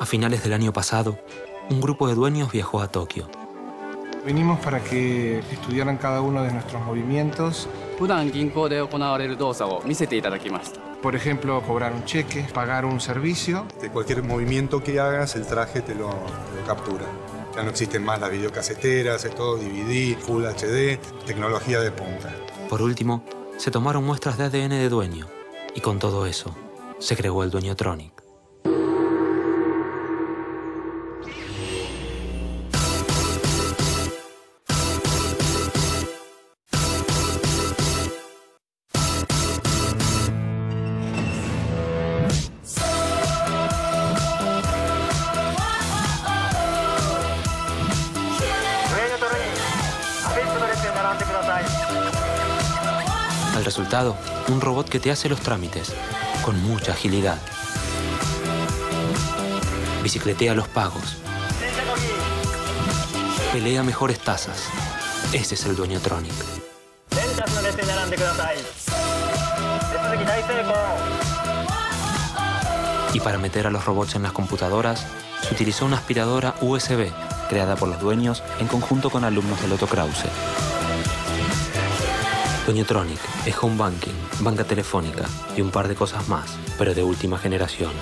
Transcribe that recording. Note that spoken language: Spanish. A finales del año pasado, un grupo de dueños viajó a Tokio. Vinimos para que estudiaran cada uno de nuestros movimientos. Por ejemplo, cobrar un cheque, pagar un servicio. De cualquier movimiento que hagas, el traje te lo captura. Ya no existen más las videocaseteras, es todo DVD, Full HD, tecnología de punta. Por último, se tomaron muestras de ADN de dueño. Y con todo eso, se creó el Dueño Tronic. El resultado, un robot que te hace los trámites, con mucha agilidad. Bicicletea los pagos. Pelea mejores tasas. Ese es el Dueño Tronic. Y para meter a los robots en las computadoras, se utilizó una aspiradora USB, creada por los dueños en conjunto con alumnos del Otto Krause. Dueño Tronic es home banking, banca telefónica y un par de cosas más, pero de última generación.